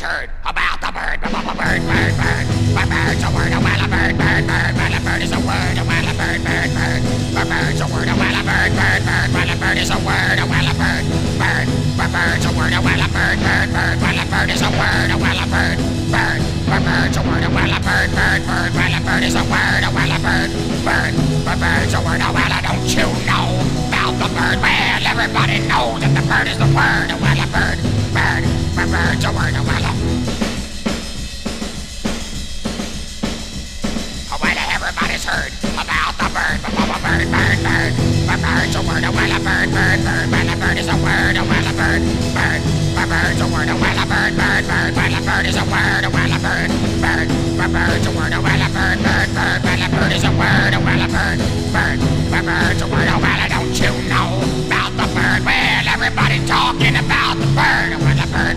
always heard about the bird. Bird. A bird's a word, a well, a bird. Well, a bird is a word, a well, a bird. A bird's a word, a well, a bird. Well, a bird is a word, a well, a bird. A bird's a word, a well, a bird. Well, a bird is a word, a well, a bird. A bird's a word, a well, a bird. Well, a bird is a word, a well, a bird. A bird's a word, a well, a don't you know about the bird? Well, everybody knows that the bird is the word, a well, a bird. A bird's a word, a well, a everybody's heard about the bird, bird. A bird's a word, a well, a bird. Well, a bird is a word, a well, a bird. A bird's a word, a well, a bird. Well, a bird is a word, a well, a bird. A bird's a word, a well, a bird. Well, a bird is a word, a well, a bird. A bird's a word, a well, don't you know about the bird? Well, everybody's talking about the bird, a well, a bird.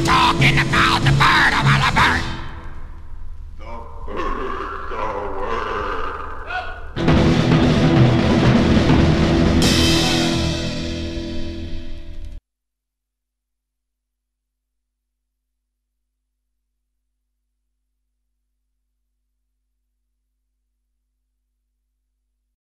Talking about the bird.